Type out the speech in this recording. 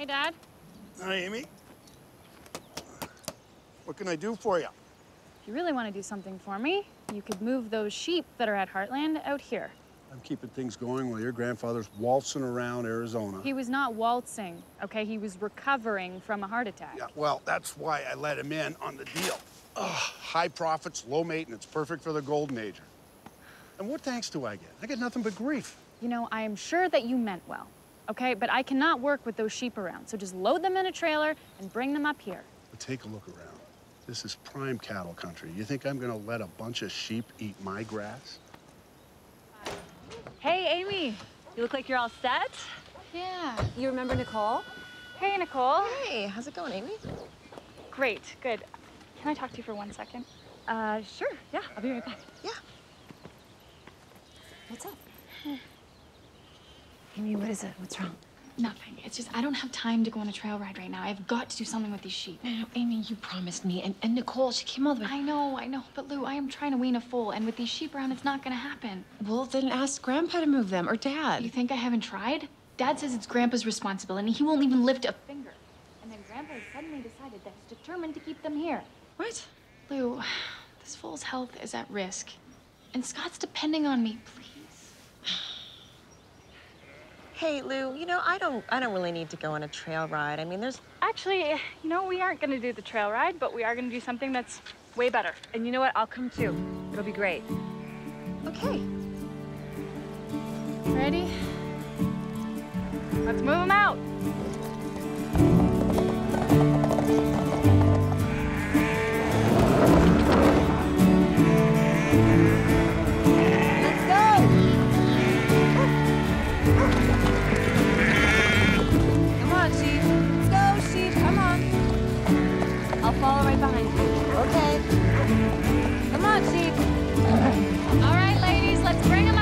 Hey, Dad. Hi, Amy. What can I do for you? If you really want to do something for me, you could move those sheep that are at Heartland out here. I'm keeping things going while your grandfather's waltzing around Arizona. He was not waltzing, okay? He was recovering from a heart attack. Yeah, well, that's why I let him in on the deal. Ugh, high profits, low maintenance, perfect for the gold major. And what thanks do I get? I get nothing but grief. You know, I am sure that you meant well, okay? But I cannot work with those sheep around, so just load them in a trailer and bring them up here. But take a look around. This is prime cattle country. You think I'm gonna let a bunch of sheep eat my grass? Hey, Amy. You look like you're all set. Yeah. You remember Nicole? Hey, Nicole. Hey, how's it going, Amy? Great, good. Can I talk to you for 1 second? Sure, yeah, I'll be right back. Yeah. What's up? Amy, what is it? What's wrong? Nothing. It's just I don't have time to go on a trail ride right now. I've got to do something with these sheep. No, Amy, you promised me. And Nicole, she came all the way. I know. But Lou, I am trying to wean a foal, and with these sheep around, it's not going to happen. Well, then ask Grandpa to move them, or Dad. You think I haven't tried? Dad says it's Grandpa's responsibility, and he won't even lift a finger. And then Grandpa has suddenly decided that he's determined to keep them here. What? Lou, this foal's health is at risk, and Scott's depending on me, please. Hey, Lou, you know, I don't really need to go on a trail ride. I mean, there's... Actually, you know, we aren't going to do the trail ride, but we are going to do something that's way better. And you know what? I'll come, too. It'll be great. Okay. Ready? Let's move them out. Follow right behind you. Okay. Come on, Zeke. All right, ladies, let's bring them up.